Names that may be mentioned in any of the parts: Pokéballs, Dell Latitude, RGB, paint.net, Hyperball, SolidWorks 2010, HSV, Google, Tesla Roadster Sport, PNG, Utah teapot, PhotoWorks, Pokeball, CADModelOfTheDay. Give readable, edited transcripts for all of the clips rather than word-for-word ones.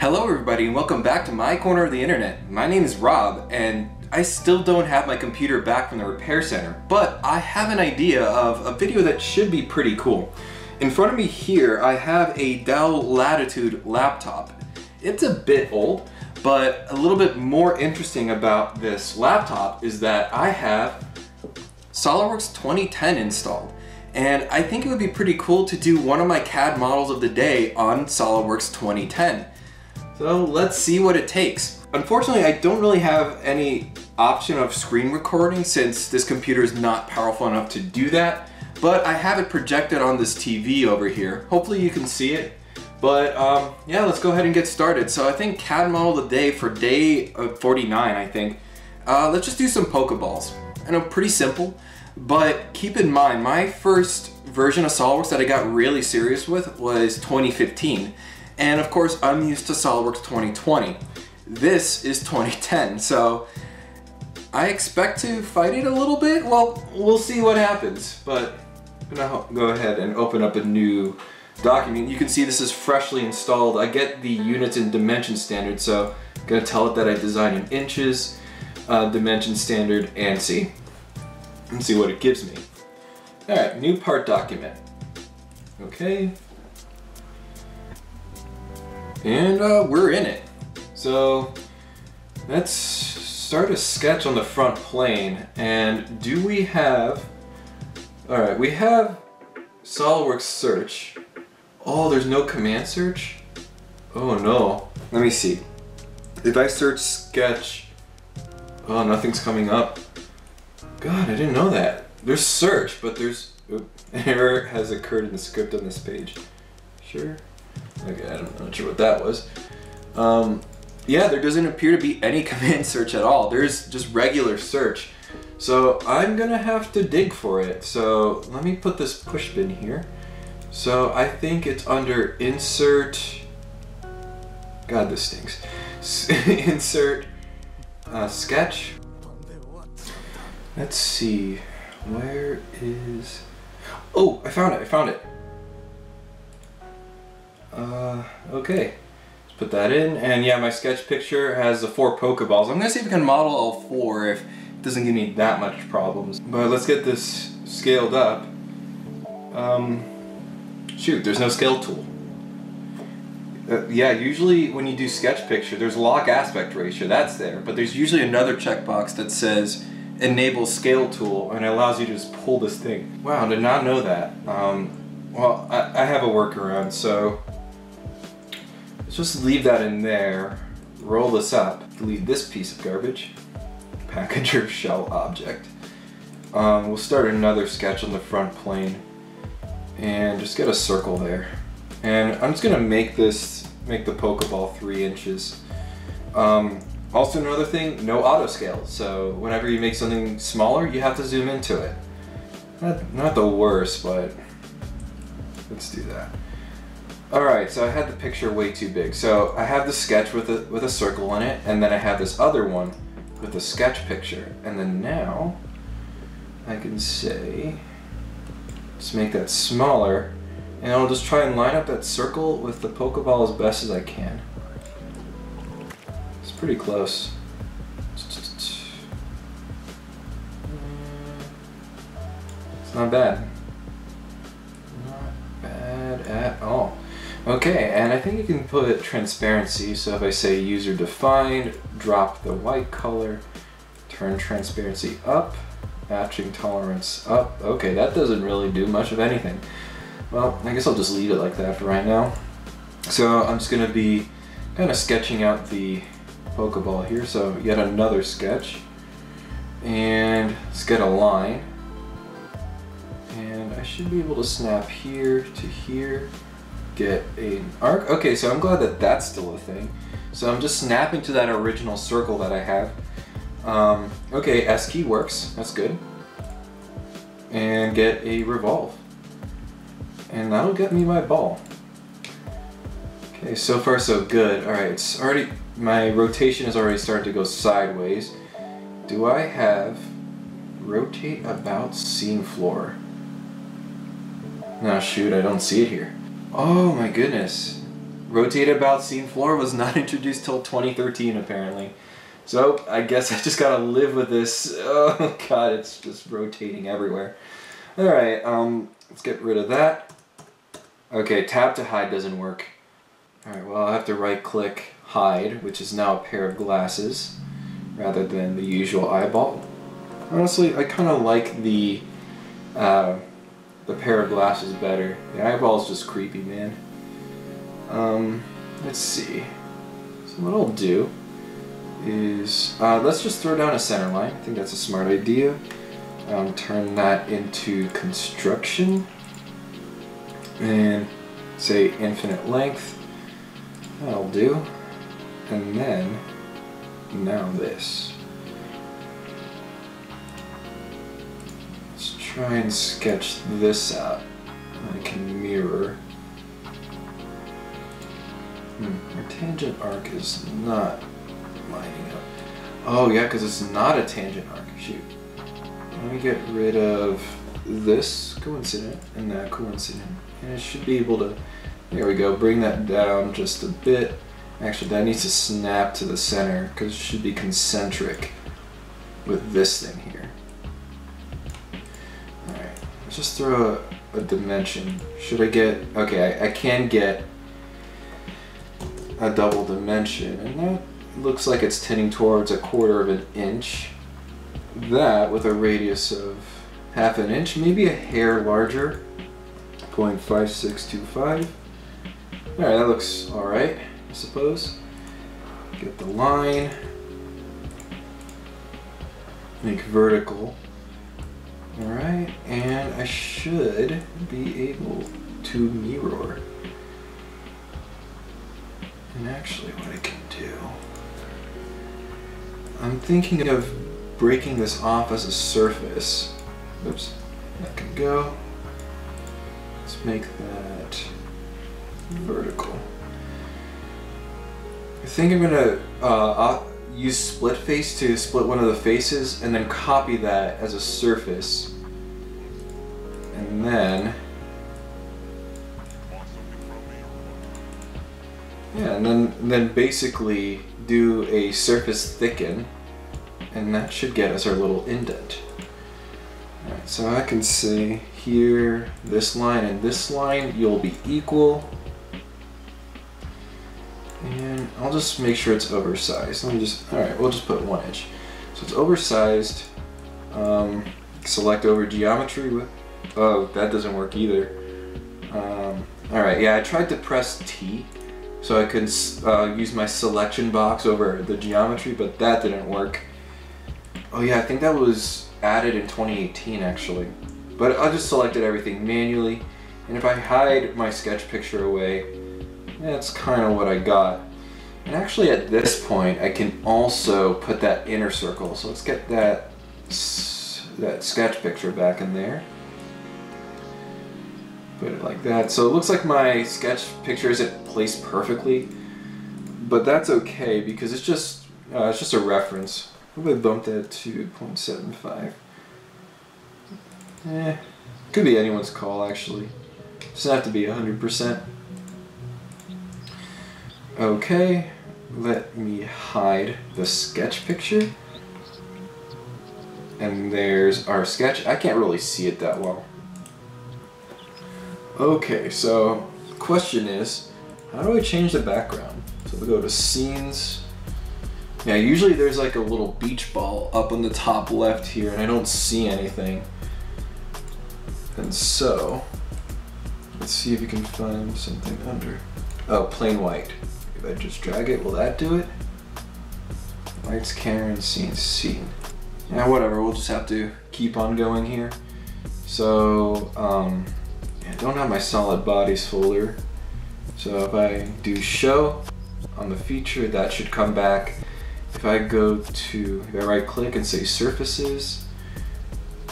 Hello everybody and welcome back to my corner of the internet. My name is Rob and I still don't have my computer back from the repair center, but I have an idea of a video that should be pretty cool. In front of me here I have a Dell Latitude laptop. It's a bit old, but a little bit more interesting about this laptop is that I have SolidWorks 2010 installed. And I think it would be pretty cool to do one of my CAD models of the day on SolidWorks 2010. So let's see what it takes. Unfortunately, I don't really have any option of screen recording since this computer is not powerful enough to do that, but I have it projected on this TV over here. Hopefully you can see it, but yeah, let's go ahead and get started. So I think CAD model of the day for day 49, I think. Let's just do some Pokeballs. I know, pretty simple, but keep in mind, my first version of SolidWorks that I got really serious with was 2015. And of course, I'm used to SolidWorks 2020. This is 2010, so I expect to fight it a little bit. Well, we'll see what happens, but I'm gonna go ahead and open up a new document. You can see this is freshly installed. I get the units and dimension standard, so I'm gonna tell it that I design in inches, dimension standard, and see what it gives me. All right, new part document. Okay. And we're in it. So let's start a sketch on the front plane. And do we have, all right, we have SolidWorks search. Oh, there's no command search? Oh no. Let me see. If I search sketch, oh, nothing's coming up. God, I didn't know that. There's search, but there's, an error has occurred in the script on this page. Sure. Okay, I'm not sure what that was. Yeah, there doesn't appear to be any command search at all. There's just regular search. So I'm gonna have to dig for it. So let me put this push bin here. So I think it's under insert, God, this stinks. Insert sketch. Let's see, where is, oh, I found it. Okay, let's put that in, and yeah, my sketch picture has the 4 Pokeballs. I'm gonna see if we can model all 4 if it doesn't give me that much problems. But let's get this scaled up. Shoot, there's no scale tool. Yeah, usually when you do sketch picture, there's log aspect ratio, that's there, but there's usually another checkbox that says enable scale tool, and it allows you to just pull this thing. Wow, I did not know that. Well, I have a workaround, so let's just leave that in there, roll this up, delete this piece of garbage, packager shell object. We'll start another sketch on the front plane and just get a circle there. And I'm just gonna make the Pokeball 3 inches. Also another thing, no auto scale. So whenever you make something smaller, you have to zoom into it. Not the worst, but let's do that. Alright, so I had the picture way too big. So I have the sketch with a circle in it, and then I have this other one with a sketch picture. And then now I can say, let's make that smaller, and I'll just try and line up that circle with the Pokeball as best as I can. It's pretty close. It's not bad. At all. Okay, and I think you can put transparency, so if I say user defined, drop the white color, turn transparency up, matching tolerance up. Okay, that doesn't really do much of anything. Well, I guess I'll just leave it like that for right now. So I'm just gonna be kind of sketching out the Pokeball here, so yet another sketch. And let's get a line. And I should be able to snap here to here, get an arc. Okay, so I'm glad that that's still a thing. So I'm just snapping to that original circle that I have. Okay, S key works, that's good. And get a revolve. And that'll get me my ball. Okay, so far so good. All right, it's already, my rotation is already starting to go sideways. Do I have rotate about scene floor? No, shoot, I don't see it here. Oh my goodness. rotate about seam floor was not introduced till 2013 apparently. So I guess I just gotta live with this. Oh god, it's just rotating everywhere. Alright, let's get rid of that. Okay, tab to hide doesn't work. Alright, well I'll have to right click hide, which is now a pair of glasses rather than the usual eyeball. Honestly, I kinda like the pair of glasses better. The eyeball's just creepy, man. Let's see. So what I'll do is, let's just throw down a center line. I think that's a smart idea. Turn that into construction. And say infinite length. That'll do. And then, now this. Let's try and sketch this out. I can mirror. Our tangent arc is not lining up. Oh yeah, because it's not a tangent arc. Shoot. Let me get rid of this coincident and that coincident. And it should be able to, there we go, bring that down just a bit. Actually, that needs to snap to the center because it should be concentric with this thing here. Alright, let's just throw a dimension. Should I get, okay, I can get a double dimension, and that looks like it's tending towards a quarter of an inch. That with a radius of half an inch, maybe a hair larger. 0.5625. Alright, that looks alright, I suppose. Get the line. Make vertical. Alright, and I should be able to mirror. And actually what I can do, I'm thinking of breaking this off as a surface. Oops, that can go. Let's make that vertical. I think I'm gonna use split face to split one of the faces and then copy that as a surface. And then, yeah, and then basically do a surface thicken, and that should get us our little indent. Alright, so I can say here, this line and this line, you'll be equal. And I'll just make sure it's oversized. Let me just, alright, we'll just put one inch. So it's oversized. Select over geometry with, oh, that doesn't work either. Alright, yeah, I tried to press T so I could use my selection box over the geometry, but that didn't work. Oh yeah, I think that was added in 2018 actually. But I just selected everything manually, and if I hide my sketch picture away, that's kind of what I got. And actually at this point, I can also put that inner circle. So let's get that sketch picture back in there. Put it like that. So it looks like my sketch picture isn't placed perfectly, but that's okay because it's just a reference. I hope I bumped that to 0.75. Eh, could be anyone's call actually. Doesn't have to be 100%. Okay, let me hide the sketch picture. And there's our sketch. I can't really see it that well. Okay, so the question is, how do I change the background? So we'll go to scenes. Now usually there's like a little beach ball up on the top left here and I don't see anything. And so, let's see if you can find something under. Oh, plain white. If I just drag it, will that do it? Lights, camera, and scene. Yeah, whatever, we'll just have to keep on going here. So, I don't have my solid bodies folder, so if I do show on the feature, that should come back. If I go to, if I right click and say surfaces,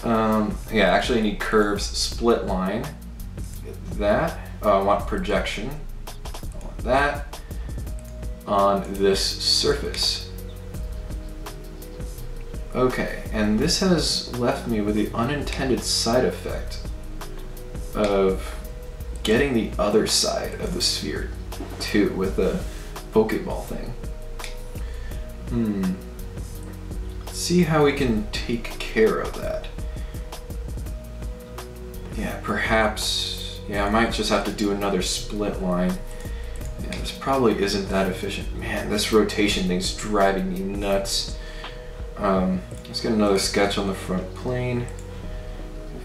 yeah, actually I need curves, split line, that, I want projection, I want that, on this surface. Okay, and this has left me with the unintended side effect of getting the other side of the sphere too with the Pokeball thing. See how we can take care of that. Yeah, perhaps, yeah, I might just have to do another split line. Yeah, this probably isn't that efficient. Man, this rotation thing's driving me nuts. Let's get another sketch on the front plane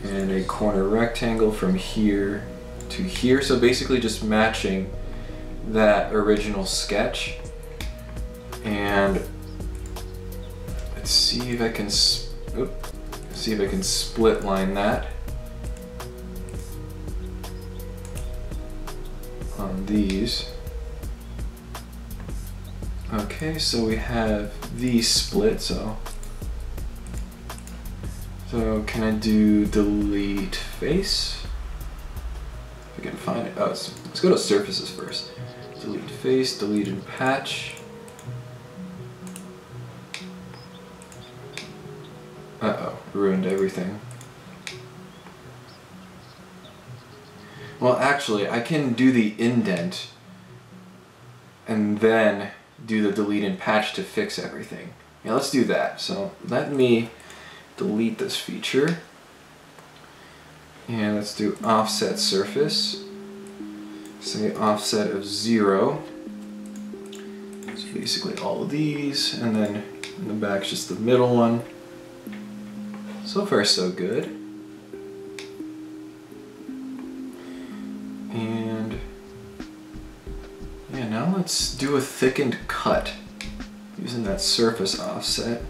and a corner rectangle from here to here. So basically just matching that original sketch. And let's see if I can, see if I can split line that on these. Okay, so we have these split, so can I do delete face? If I can find it. Oh, so let's go to surfaces first. Delete face, delete and patch. Uh-oh, ruined everything. Well, actually, I can do the indent and then do the delete and patch to fix everything. Yeah, let's do that. So let me delete this feature. And let's do offset surface. Say offset of 0. So basically all of these, and then in the back's just the middle one. So far, so good. Now let's do a thickened cut using that surface offset.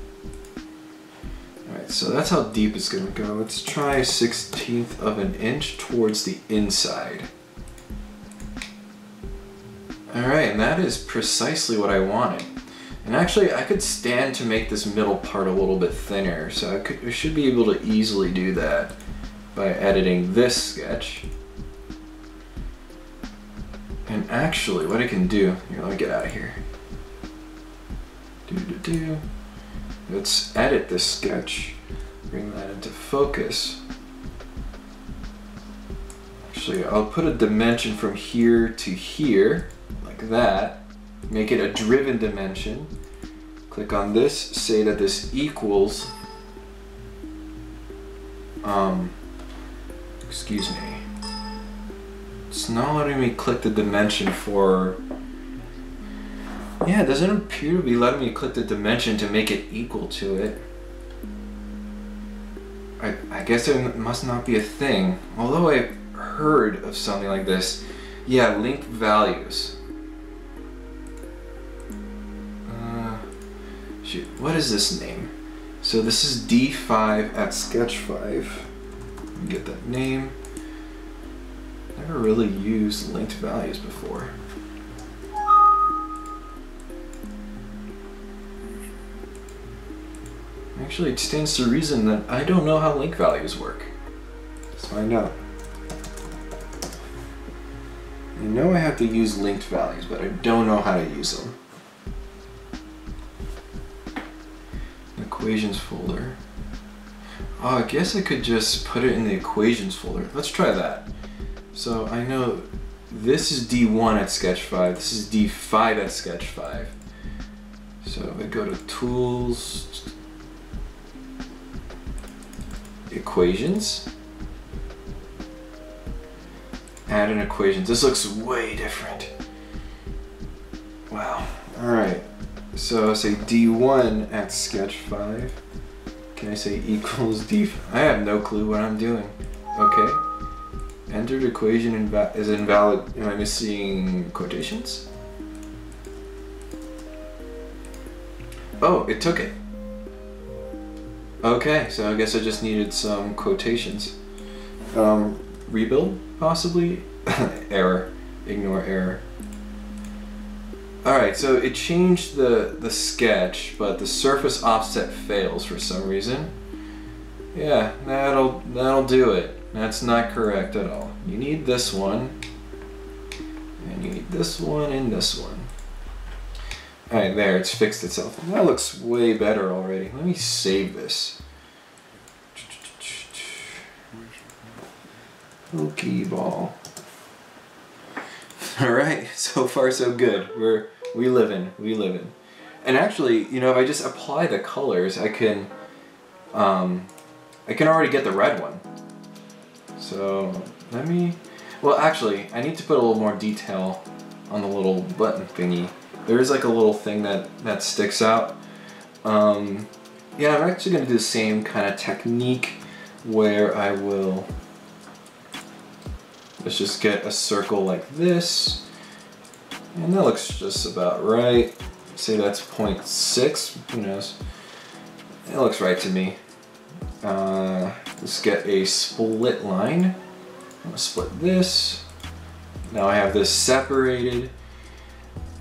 Alright, so that's how deep it's going to go. Let's try 1/16 of an inch towards the inside. Alright, and that is precisely what I wanted. And actually, I could stand to make this middle part a little bit thinner, so I should be able to easily do that by editing this sketch. And actually, what I can do, here, let me get out of here. Let's edit this sketch, bring that into focus. Actually, I'll put a dimension from here to here, like that. Make it a driven dimension. Click on this, say that this equals, excuse me. It's not letting me click the dimension for... Yeah, it doesn't appear to be letting me click the dimension to make it equal to it. I guess it must not be a thing. Although I've heard of something like this. Yeah, link values. Shoot, what is this name? So this is D5 at sketch 5. Let me get that name. Never really used linked values before. Actually, it stands to reason that I don't know how link values work. Let's find out. I know I have to use linked values, but I don't know how to use them. The equations folder. Oh, I guess I could just put it in the equations folder. Let's try that. So I know this is D1 at sketch 5, this is D5 at sketch 5. So if I go to tools, equations, add an equation. This looks way different. Wow, alright. So say D1 at sketch 5. Can I say equals D5? I have no clue what I'm doing. Okay. Entered equation is invalid. Am I missing quotations? Oh, it took it. Okay, so I guess I just needed some quotations. Rebuild, possibly? Error. Ignore error. Alright, so it changed the sketch, but the surface offset fails for some reason. Yeah, that'll do it. That's not correct at all. You need this one, and you need this one, and this one. All right, there, it's fixed itself. That looks way better already. Let me save this. Pokeball. Alright, so far so good. We livin'. And actually, you know, if I just apply the colors, I can already get the red one. So, let me... Well, actually, I need to put a little more detail on the little button thingy. There is like a little thing that sticks out. Yeah, I'm actually going to do the same kind of technique where I will... Let's just get a circle like this. And that looks just about right. Say that's 0.6, who knows? It looks right to me. Let's get a split line. I'm gonna split this. Now I have this separated.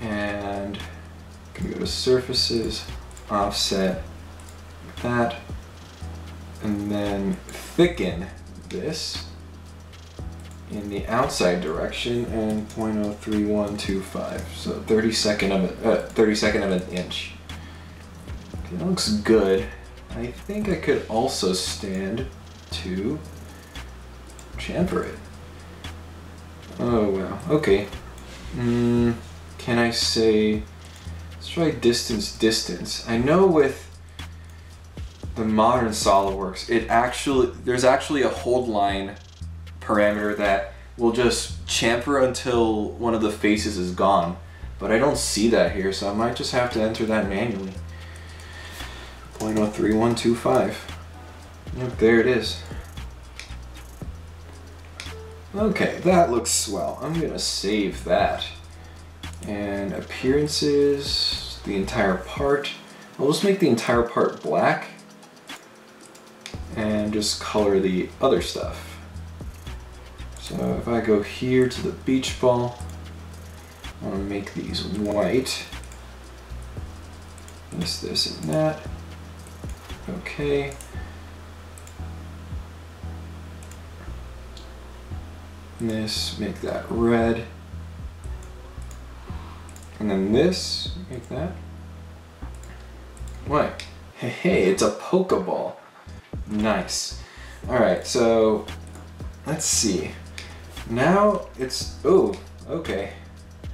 And I'm gonna go to surfaces, offset that. And then thicken this in the outside direction and 0.03125, so 32nd of an inch. Okay, that looks good. I think I could also stand to chamfer it. Oh wow, okay. Can I say, let's try distance. I know with the modern SolidWorks, there's actually a hold line parameter that will just chamfer until one of the faces is gone, but I don't see that here, so I might just have to enter that manually. 0.03125. Yep, there it is. Okay, that looks swell. I'm gonna save that. And appearances, the entire part. I'll just make the entire part black and just color the other stuff. So if I go here to the beach ball, I'm gonna make these white. This and that. Okay. This, make that red. And then this, make that. What? Hey, it's a Pokeball. Nice. Alright, so let's see. Now it's, oh, okay,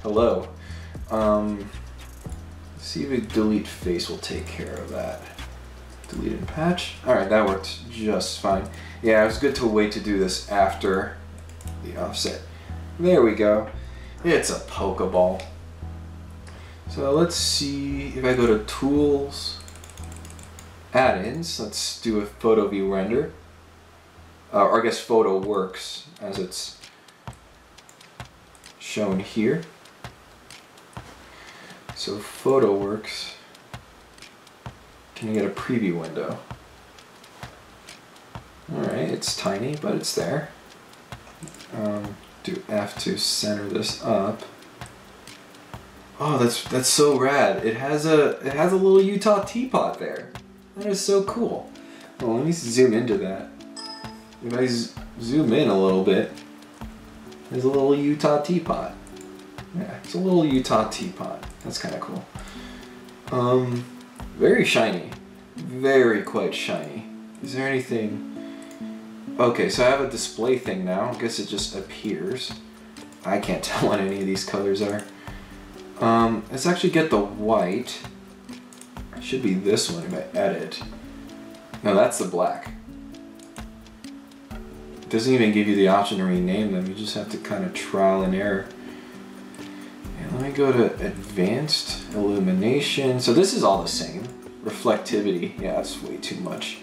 hello. See if a delete face will take care of that. Delete and patch. All right, that worked just fine. Yeah, it was good to wait to do this after the offset. There we go. It's a Pokeball. So let's see if I go to Tools, Add-ins. Let's do a Photo View Render. Or I guess PhotoWorks as it's shown here. So PhotoWorks, can you get a preview window? Alright, it's tiny, but it's there. Do F to center this up. Oh, that's so rad. It has a little Utah teapot there. That is so cool. Well, let me zoom into that. If I zoom in a little bit, there's a little Utah teapot. Yeah, it's a little Utah teapot. That's kind of cool. Very shiny. Very quite shiny. Is there anything... Okay, so I have a display thing now. I guess it just appears. I can't tell what any of these colors are. Let's actually get the white. It should be this one if I edit. No, that's the black. It doesn't even give you the option to rename them. You just have to kind of trial and error. Let me go to advanced illumination. So this is all the same. Reflectivity, yeah, that's way too much.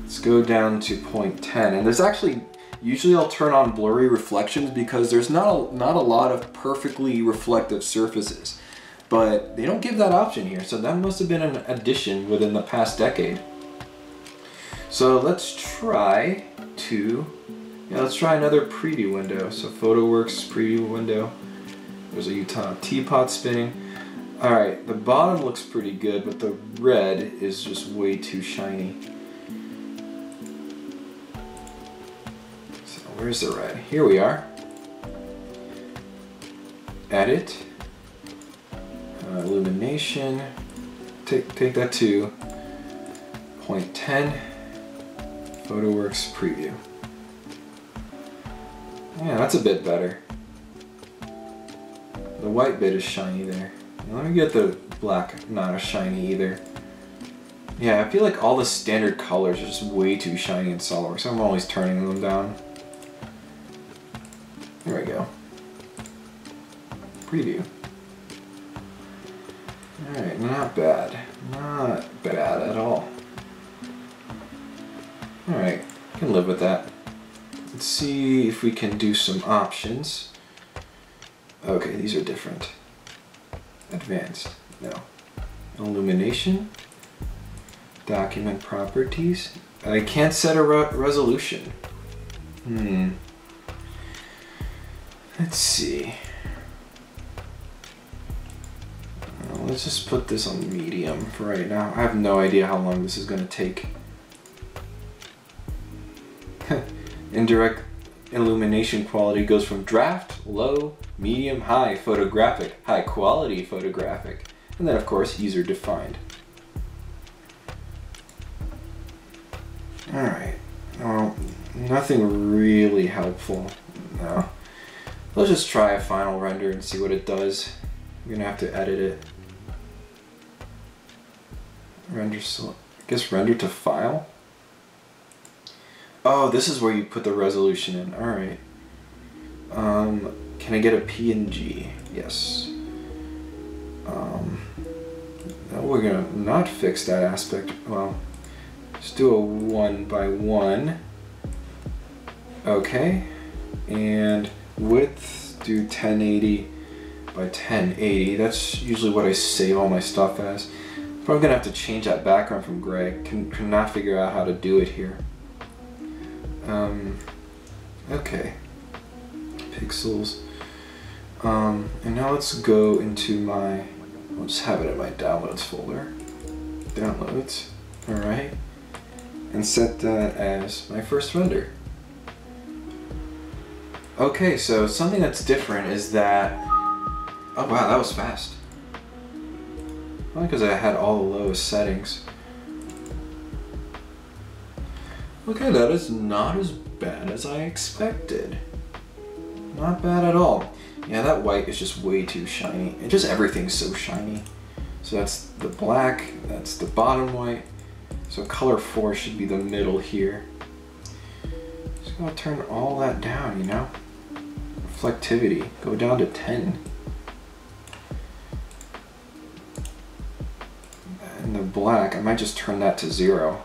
Let's go down to 0.10. And there's actually, usually I'll turn on blurry reflections because there's not a lot of perfectly reflective surfaces, but they don't give that option here. So that must've been an addition within the past decade. So let's try to, yeah, let's try another preview window. So PhotoWorks preview window. There's a Utah teapot spinning. All right, the bottom looks pretty good, but the red is just way too shiny. So where's the red? Here we are. Edit, illumination. Take that to 0.10. PhotoWorks preview. Yeah, that's a bit better. The white bit is shiny there. Now let me get the black not as shiny either. Yeah, I feel like all the standard colors are just way too shiny in SolidWorks. I'm always turning them down. There we go. Preview. Alright, not bad. Not bad at all. Alright, I can live with that. Let's see if we can do some options. Okay, these are different. Advanced, no. Illumination. Document properties. I can't set a resolution. Let's see. Well, let's just put this on medium for right now. I have no idea how long this is going to take. Indirect illumination quality goes from draft, low, medium, high, photographic, high quality photographic, and then of course user defined. Alright, well, nothing really helpful, no. Let's just try a final render and see what it does. I'm gonna have to edit it. Render, so I guess render to file? Oh, this is where you put the resolution in, alright. Can I get a PNG? Yes. No, we're gonna not fix that aspect, well. Let's do a 1 by 1. Okay. And width, do 1080 by 1080. That's usually what I save all my stuff as. But I'm gonna have to change that background from gray. Cannot figure out how to do it here. Okay. Pixels. And now let's go into my, I'll just have it in my downloads folder. Downloads, all right. And set that as my first render. Okay, so something that's different is that, oh wow, that was fast. Probably because I had all the lowest settings. Okay, that is not as bad as I expected. Not bad at all. Yeah, that white is just way too shiny. And just everything's so shiny. So that's the black, that's the bottom white. So color 4 should be the middle here. Just gotta turn all that down, you know? Reflectivity, go down to 10. And the black, I might just turn that to 0.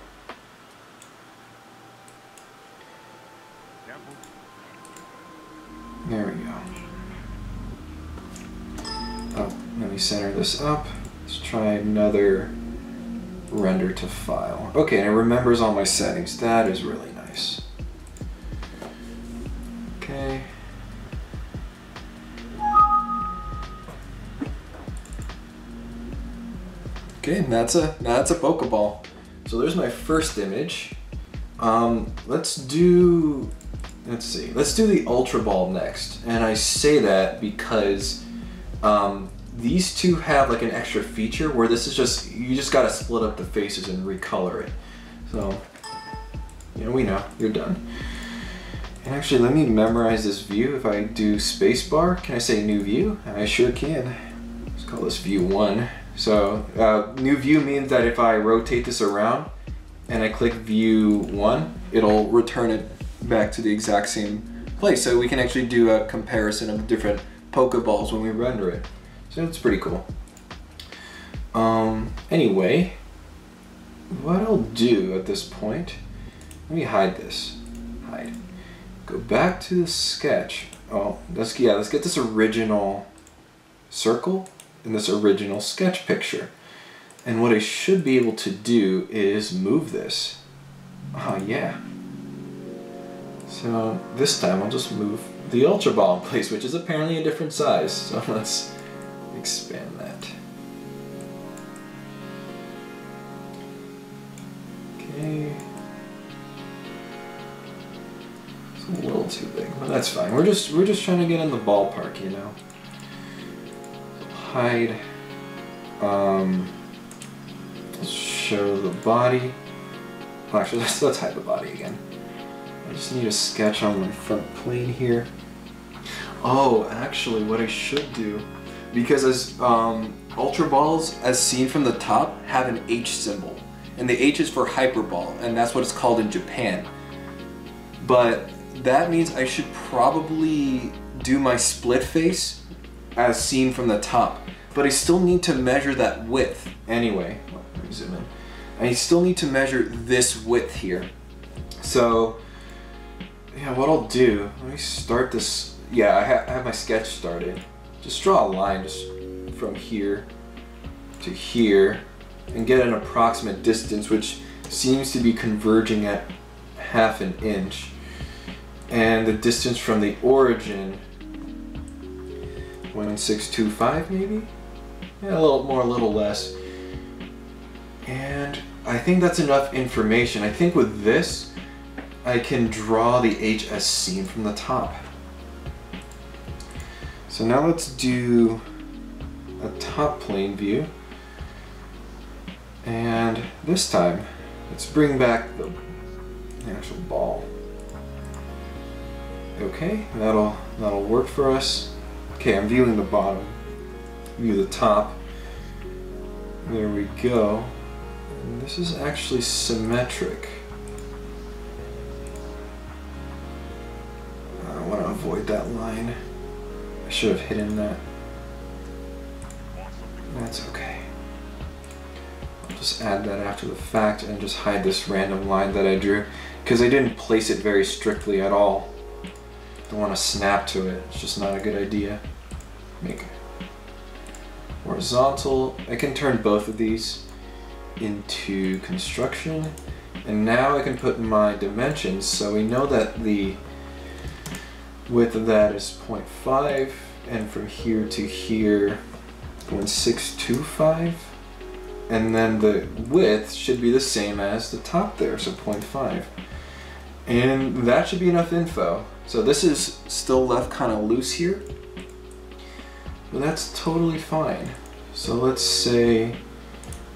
There we go. Oh, let me center this up. Let's try another render to file. Okay, and it remembers all my settings. That is really nice. Okay. Okay, and that's a Pokeball. So there's my first image. Let's do the Ultra Ball next. And I say that because these two have like an extra feature where this is just, you just gotta split up the faces and recolor it. So, yeah, we know, you're done. And actually, let me memorize this view. If I do spacebar, can I say new view? I sure can. Let's call this view 1. So, new view means that if I rotate this around and I click view 1, it'll return it back to the exact same place. So we can actually do a comparison of different Pokeballs when we render it. So it's pretty cool. Anyway, what I'll do at this point, let me hide this. Hide. Go back to the sketch. Oh, let's get this original circle and this original sketch picture. And what I should be able to do is move this. Oh yeah. So this time I'll just move the Ultra Ball in place, which is apparently a different size. So let's expand that. Okay. It's a little too big, but that's fine. We're just trying to get in the ballpark, you know. Hide. Let's show the body. Well, actually, let's hide the body again. I just need a sketch on my front plane here. Oh, actually, what I should do. because as Ultra Balls, as seen from the top, have an H symbol, and the H is for Hyperball, and that's what it's called in Japan. But that means I should probably do my split face as seen from the top, but I still need to measure that width. Anyway, let me zoom in. I still need to measure this width here. So, yeah, what I'll do, let me start this. Yeah, I have my sketch started. Just draw a line just from here to here and get an approximate distance, which seems to be converging at half an inch. And the distance from the origin, 0.625 maybe? Yeah, a little more, a little less. And I think that's enough information. I think with this, I can draw the H as seen from the top. So now let's do a top plane view. And this time, let's bring back the actual ball. Okay, that'll work for us. Okay, I'm viewing the bottom. View the top. There we go. And this is actually symmetric. I want to avoid that line. I should have hidden that. That's okay. I'll just add that after the fact and just hide this random line that I drew, because I didn't place it very strictly at all. Don't want to snap to it. It's just not a good idea. Make horizontal. I can turn both of these into construction, and now I can put my dimensions. So we know that the width of that is 0.5, and from here to here 0.625, and then the width should be the same as the top there, so 0.5, and that should be enough info. So this is still left kind of loose here, but that's totally fine. So let's say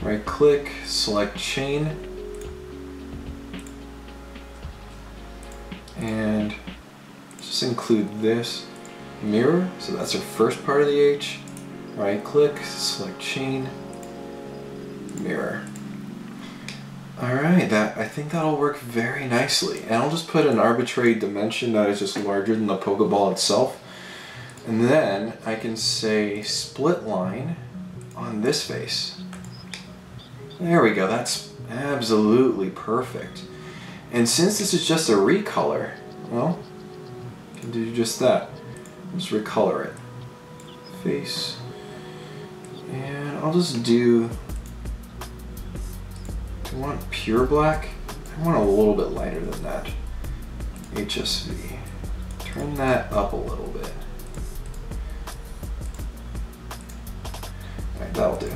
right click, select chain, and just include this mirror. So that's our first part of the H. Right click, select chain, mirror. Alright, I think that'll work very nicely. And I'll just put an arbitrary dimension that is just larger than the Pokeball itself. And then I can say split line on this face. There we go, that's absolutely perfect. And since this is just a recolor, well, you can do just that. Just recolor it. Face. And I'll just do... I want pure black. I want a little bit lighter than that. HSV. Turn that up a little bit. Alright, that'll do.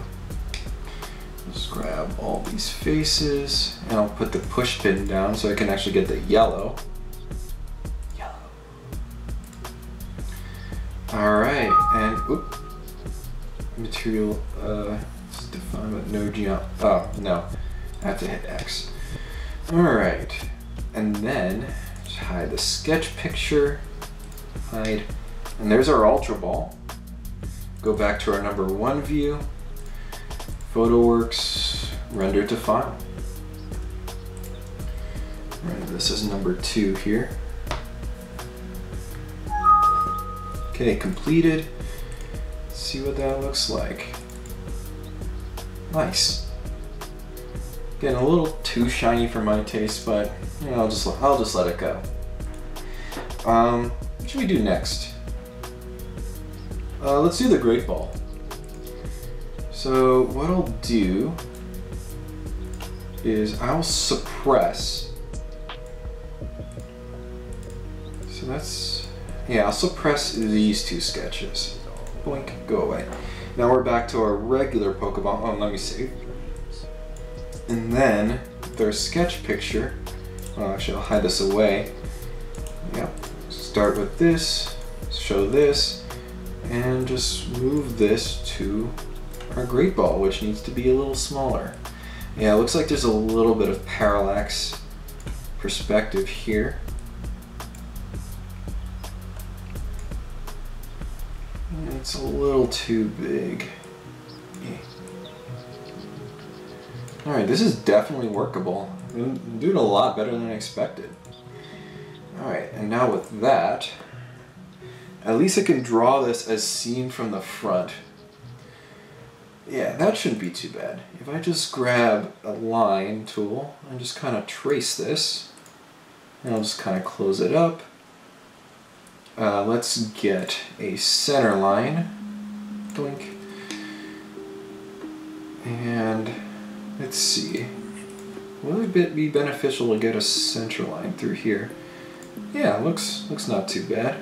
Just grab all these faces, and I'll put the push pin down so I can actually get the yellow. Yellow. Alright, and oop, material let's define but no geom. Oh no. I have to hit X. Alright, and then just hide the sketch picture, hide, and there's our Ultra Ball. Go back to our number one view, PhotoWorks, render to file. Right, this is number two here. Okay, completed. Let's see what that looks like. Nice. Again, a little too shiny for my taste, but you know, I'll just let it go. What should we do next? Let's do the Great Ball. So what I'll do is I'll suppress. So that's, yeah, I'll suppress these two sketches. Boink, go away. Now we're back to our regular Pokeball. Oh, let me save. And then their sketch picture, actually I'll hide this away. Yep. Start with this, show this, and just move this to our Great Ball, which needs to be a little smaller. Yeah, it looks like there's a little bit of parallax perspective here. It's a little too big. Alright, this is definitely workable. I'm doing a lot better than I expected. Alright, and now with that, at least I can draw this as seen from the front. Yeah, that shouldn't be too bad. If I just grab a line tool and just kind of trace this, and I'll just kind of close it up. Let's get a center line. Doink. And let's see. Would it be beneficial to get a center line through here? Yeah, looks not too bad.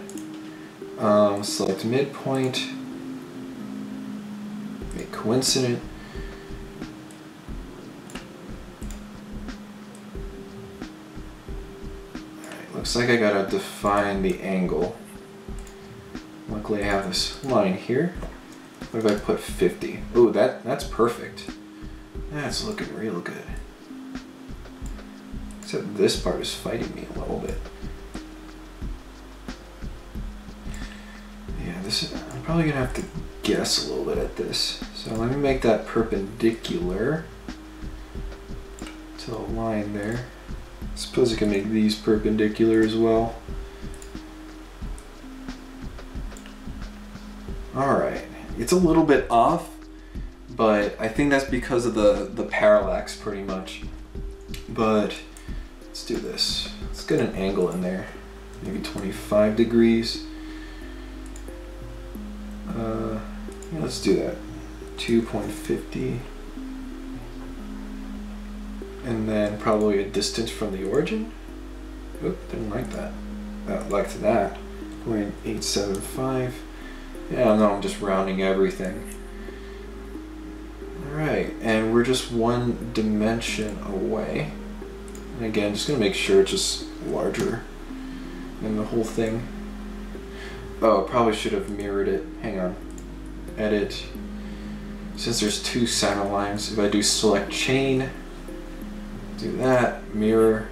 Select midpoint. Make coincident. Alright, looks like I gotta define the angle. Luckily I have this line here. What if I put 50? Ooh, that's perfect. That's looking real good. Except this part is fighting me a little bit. Yeah, this is, I'm probably gonna have to guess a little bit at this. So let me make that perpendicular to the line there. I suppose I can make these perpendicular as well. Alright, it's a little bit off, but I think that's because of the parallax pretty much. But let's do this. Let's get an angle in there. Maybe 25 degrees. Let's do that. 2.50. And then probably a distance from the origin. Oop, didn't like that. Liked that. 0.875. Yeah, no, I'm just rounding everything. Alright, and we're just one dimension away. And again, just gonna make sure it's just larger than the whole thing. Oh, probably should have mirrored it. Hang on. Edit. Since there's two center lines, if I do select chain, do that, mirror.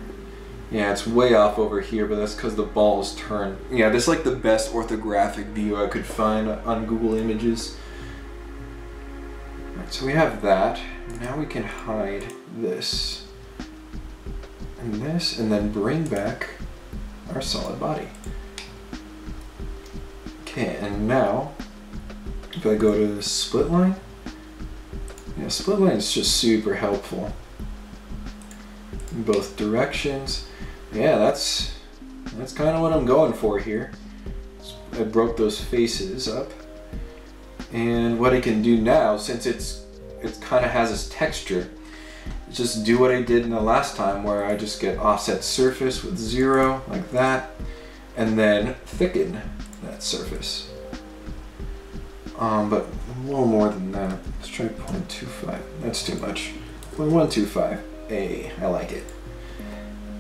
Yeah, it's way off over here, but that's because the ball is turned. Yeah, that's like the best orthographic view I could find on Google Images. Alright, so we have that. Now we can hide this and this, and then bring back our solid body. Okay, and now, if I go to split line, yeah, split line is just super helpful. In both directions, yeah, that's kind of what I'm going for here. I broke those faces up, and what I can do now, since it kind of has this texture, just do what I did in the last time where I just get offset surface with 0 like that, and then thicken that surface. But a little more than that. Let's try 0.25. That's too much. 0.125. Hey, I like it.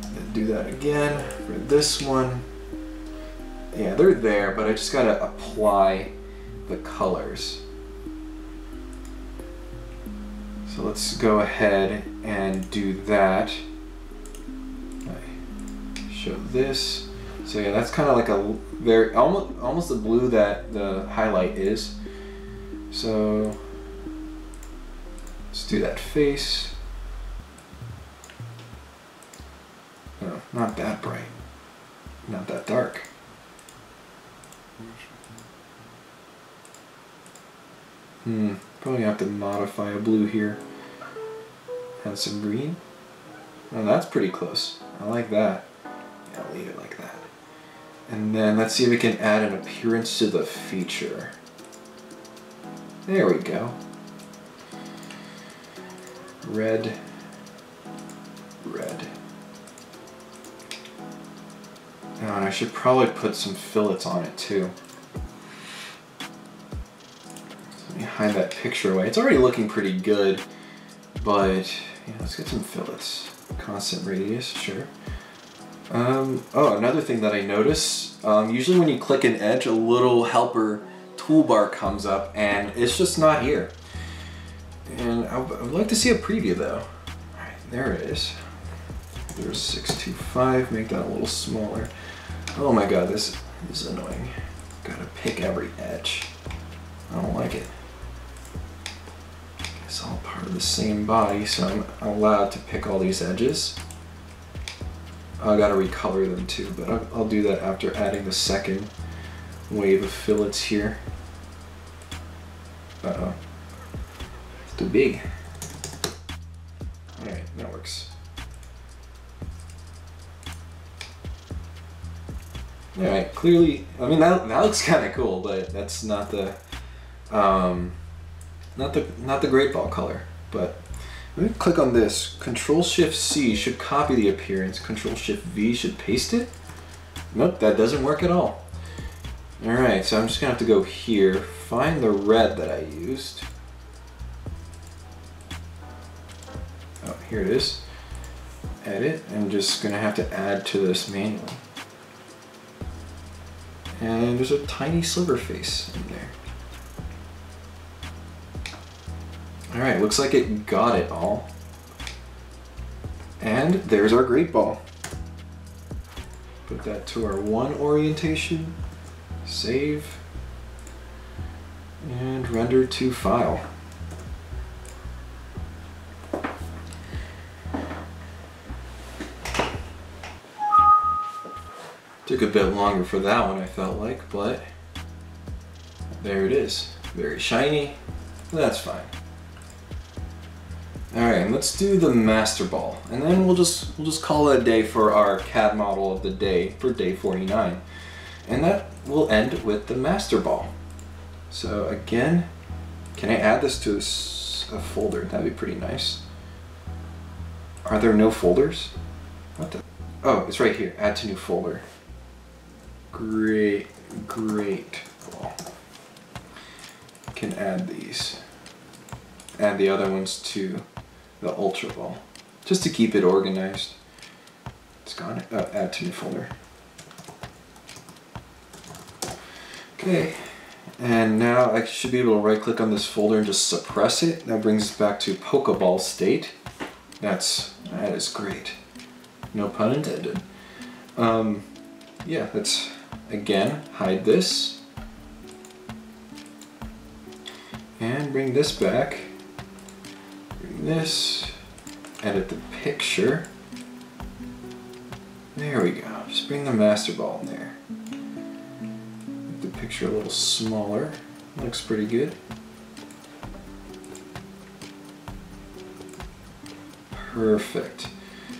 Then do that again for this one. Yeah, they're there, but I just gotta apply the colors. So let's go ahead and do that. Show this. So yeah, that's kind of like a very almost the blue that the highlight is. So let's do that face. No, not that bright. Not that dark. Probably have to modify a blue here. Add some green. Oh, that's pretty close. I like that. Yeah, I'll leave it like that. And then let's see if we can add an appearance to the feature. There we go. Red. Red. Oh, and I should probably put some fillets on it too. Let me hide that picture away. It's already looking pretty good, but yeah, let's get some fillets. Constant radius, sure. Oh, another thing that I notice, usually when you click an edge, a little helper toolbar comes up, and it's just not here. And I would like to see a preview though. Alright, there it is. There's 625, make that a little smaller. Oh my god, this is annoying. Gotta pick every edge. I don't like it. It's all part of the same body, so I'm allowed to pick all these edges. I gotta recolor them too, but I'll do that after adding the second wave of fillets here. Uh-oh. It's too big. Alright, that works. Alright, clearly, I mean, that looks kind of cool, but that's not the, not the great ball color, but I'm going to click on this. Control-Shift-C should copy the appearance. Control-Shift-V should paste it. Nope, that doesn't work at all. Alright, so I'm just going to have to go here, find the red that I used. Oh, here it is. Edit. I'm just going to have to add to this manually. And there's a tiny sliver face in there. Alright, looks like it got it all. And there's our great ball. Put that to our one orientation. Save. And render to file. Took a bit longer for that one, I felt like, but there it is. Very shiny. That's fine. Alright, and let's do the master ball, and then we'll just call it a day for our CAD model of the day for day 49, and that will end with the master ball. So again, can I add this to a folder? That'd be pretty nice. Are there no folders? What the? Oh, it's right here. Add to new folder. Great ball. Can add these. Add the other ones to the ultra ball, just to keep it organized. It's gone. Add to new folder. Okay, and now I should be able to right-click on this folder and just suppress it. That brings us back to Pokeball state. That is great. No pun intended. Yeah, let's again hide this and bring this back. Bring this. Edit the picture. There we go. Just bring the master ball in there. Make the picture a little smaller. Looks pretty good. Perfect.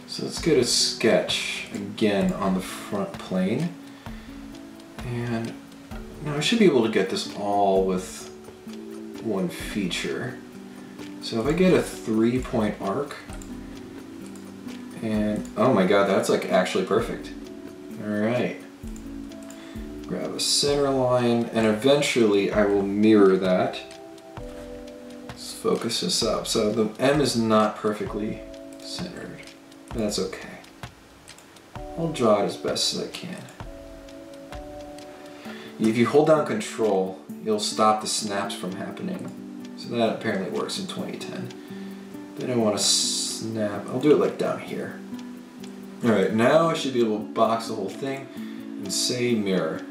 So let's get a sketch again on the front plane. And now I should be able to get this all with one feature. So if I get a 3-point arc, and oh my god, that's like actually perfect. Alright. Grab a center line, and eventually I will mirror that. Let's focus this up. So the M is not perfectly centered. That's okay. I'll draw it as best as I can. If you hold down Control, you'll stop the snaps from happening. So that apparently works in 2010. Then I want to snap. I'll do it like down here. Alright, now I should be able to box the whole thing and say mirror.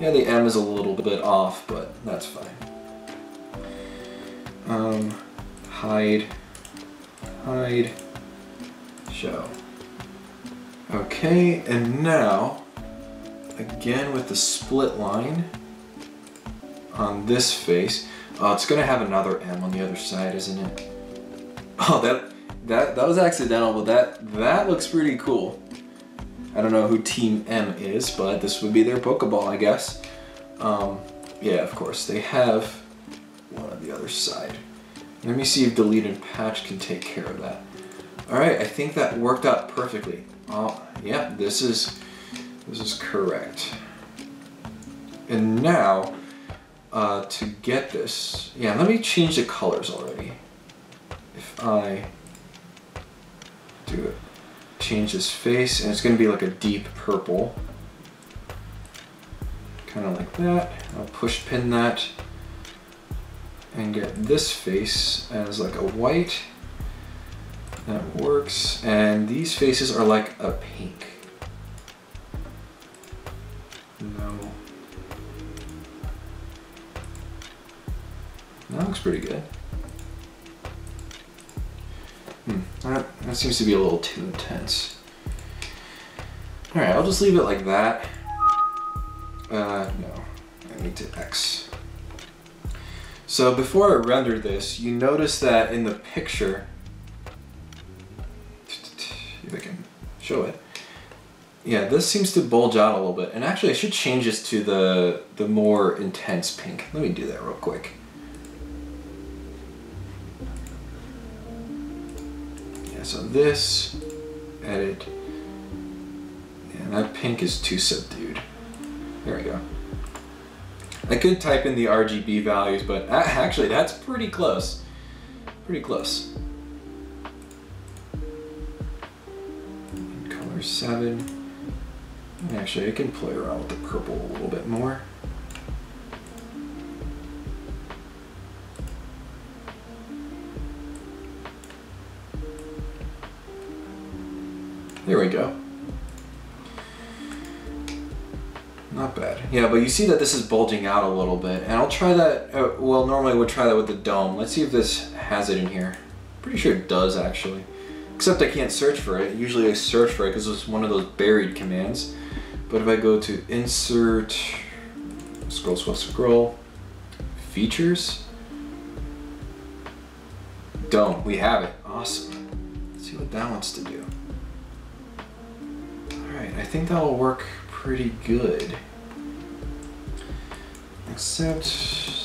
Yeah, the M is a little bit off, but that's fine. Hide. Show. Okay, and now, again with the split line on this face, it's gonna have another M on the other side, isn't it? Oh, that was accidental, but that looks pretty cool. I don't know who Team M is, but this would be their Pokeball, I guess. Yeah, of course, they have one on the other side. Let me see if Delete and Patch can take care of that. Alright, I think that worked out perfectly. Oh, yeah, this is correct. And now, to get this, yeah, let me change the colors already. If I do it, change this face, and it's going to be like a deep purple. Kind of like that. I'll push pin that and get this face as like a white. That works, and these faces are like a pink. No. That looks pretty good. That seems to be a little too intense. Alright, I'll just leave it like that. No, I need to X. So before I render this, you notice that in the picture, if I can show it, yeah, this seems to bulge out a little bit. And actually I should change this to the more intense pink. Let me do that real quick. Yeah, so this, edit, and that pink is too subdued. There we go. I could type in the RGB values, but actually that's pretty close. Pretty close. And color 7. Actually, I can play around with the purple a little bit more. There we go. Not bad. Yeah, but you see that this is bulging out a little bit, and I'll try that, well, normally I would try that with the dome. Let's see if this has it in here. Pretty sure it does, actually. Except I can't search for it. Usually I search for it because it's one of those buried commands. But if I go to insert, scroll, features, dome, we have it, awesome. Let's see what that wants to do. All right, I think that'll work pretty good. Except,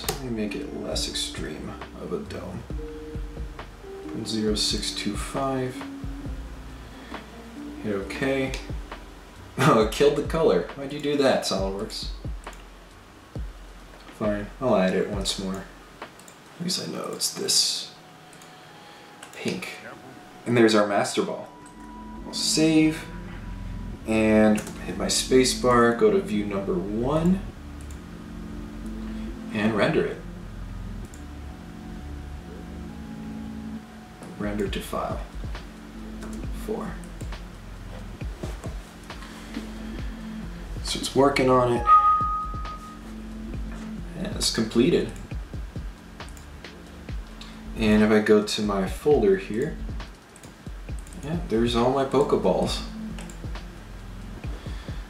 let me make it less extreme of a dome. 0.0625, hit okay. Oh, it killed the color. Why'd you do that, SolidWorks? Fine, I'll add it once more. At least I know it's this pink. And there's our master ball. I'll save and hit my space bar, go to view number 1, and render it. Render to file, 4. So it's working on it, and it's completed. And if I go to my folder here, yeah, there's all my Pokeballs.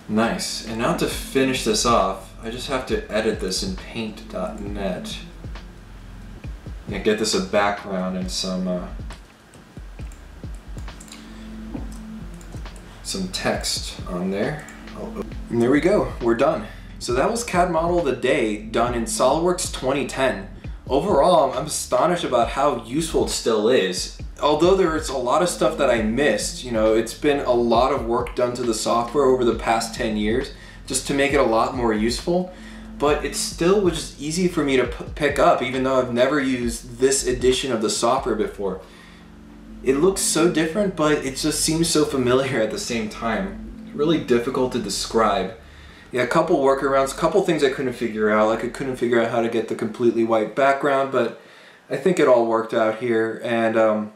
Nice, and now to finish this off, I just have to edit this in paint.net and get this a background and some text on there. And there we go, we're done. So that was CAD Model of the Day done in SolidWorks 2010. Overall, I'm astonished about how useful it still is. Although there's a lot of stuff that I missed, you know, it's been a lot of work done to the software over the past 10 years just to make it a lot more useful. But it still was just easy for me to pick up, even though I've never used this edition of the software before. It looks so different, but it just seems so familiar at the same time. It's really difficult to describe. Yeah, a couple workarounds, a couple things I couldn't figure out. Like I couldn't figure out how to get the completely white background, but I think it all worked out here. And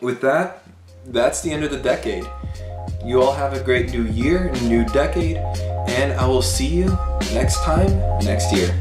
with that, that's the end of the decade. You all have a great new year, new decade, and I will see you next time, next year.